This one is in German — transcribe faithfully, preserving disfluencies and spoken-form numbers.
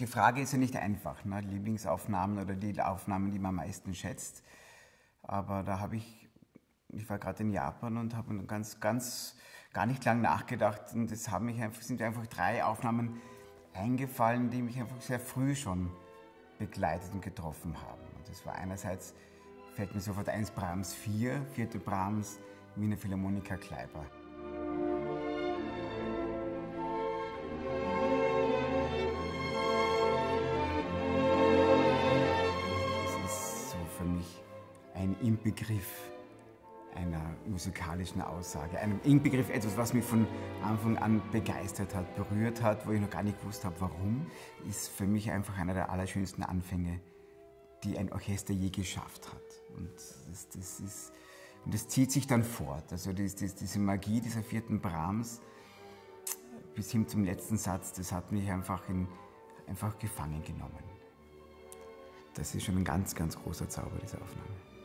die Frage ist ja nicht einfach, ne? Lieblingsaufnahmen oder die Aufnahmen, die man am meisten schätzt. Aber da habe ich, ich war gerade in Japan und habe ganz, ganz, gar nicht lang nachgedacht. Und es haben mich einfach, sind einfach drei Aufnahmen eingefallen, die mich einfach sehr früh schon begleitet und getroffen haben. Und das war einerseits, fällt mir sofort eins, Brahms vier, vierte Brahms, Wiener Philharmoniker Kleiber. Ein Inbegriff einer musikalischen Aussage, einem Inbegriff, etwas, was mich von Anfang an begeistert hat, berührt hat, wo ich noch gar nicht gewusst habe, warum, ist für mich einfach einer der allerschönsten Anfänge, die ein Orchester je geschafft hat. Und das, das, ist, und das zieht sich dann fort. Also das, das, diese Magie dieser vierten Brahms bis hin zum letzten Satz, das hat mich einfach, in, einfach gefangen genommen. Das ist schon ein ganz, ganz großer Zauber dieser Aufnahme.